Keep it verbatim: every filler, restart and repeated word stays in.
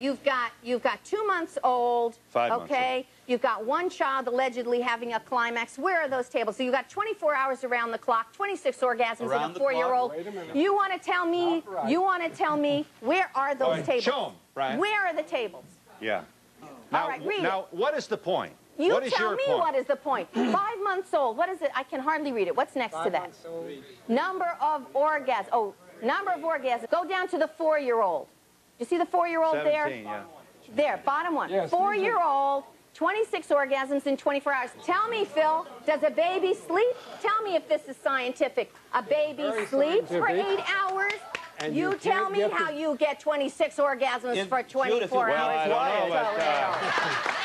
You've got you've got two months old, Five okay? Months old. You've got one child allegedly having a climax. Where are those tables? So you've got twenty-four hours around the clock, twenty-six orgasms around in a four-year-old. You want to tell me? Right. You want to tell me where are those right. tables? Show them, Brian. Where are the tables? Yeah. Oh. Now, all right, read now, it. What is the point? You what tell me point? What is the point. Five months old. What is it? I can hardly read it. What's next Five to that? Months old. Number of orgasms. Oh, number of orgasms. Go down to the four-year-old. You see the four-year-old there? Yeah. There, bottom one. Yes, four-year-old, twenty-six orgasms in twenty-four hours. Tell me, Phil, does a baby sleep? Tell me if this is scientific. A baby Very sleeps scientific. for eight hours. And you, you tell me how you get twenty-six orgasms in for twenty-four beautiful. hours. Well, I don't know about that.